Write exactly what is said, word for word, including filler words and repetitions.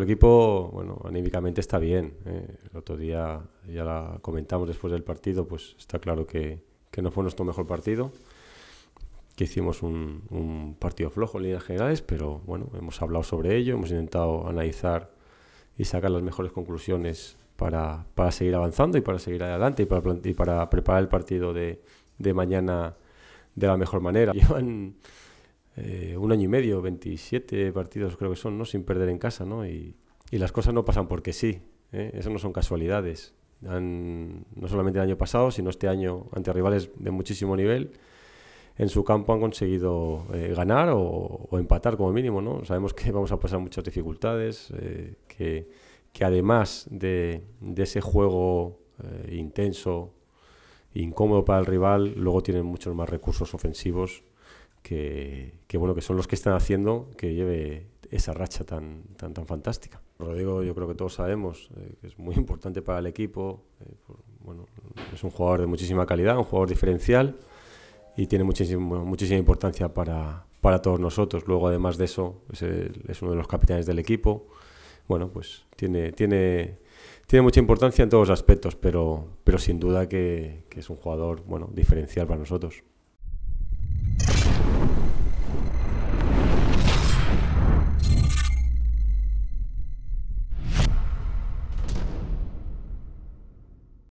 El equipo, bueno, anímicamente está bien. ¿eh? El otro día, ya la comentamos después del partido, pues está claro que, que no fue nuestro mejor partido, que hicimos un, un partido flojo en líneas generales, pero bueno, hemos hablado sobre ello, hemos intentado analizar y sacar las mejores conclusiones para, para seguir avanzando y para seguir adelante y para, y para preparar el partido de, de mañana de la mejor manera. Llevan Eh, un año y medio, veintisiete partidos creo que son, ¿no? Sin perder en casa, ¿no? Y, y las cosas no pasan porque sí, ¿eh? Eso no son casualidades. Han, no solamente el año pasado, sino este año ante rivales de muchísimo nivel, en su campo han conseguido eh, ganar o, o empatar como mínimo, ¿no? Sabemos que vamos a pasar muchas dificultades, eh, que, que además de, de ese juego eh, intenso, incómodo para el rival, luego tienen muchos más recursos ofensivos Que, que bueno, que son los que están haciendo que lleve esa racha tan, tan, tan fantástica. Rodrigo, yo creo que todos sabemos eh, que es muy importante para el equipo, eh, por, bueno, es un jugador de muchísima calidad, un jugador diferencial y tiene muchísimo, muchísima importancia para, para todos nosotros. Luego, además de eso, es, el, es uno de los capitanes del equipo. Bueno, pues tiene, tiene, tiene mucha importancia en todos los aspectos, pero, pero sin duda que, que es un jugador, bueno, diferencial para nosotros.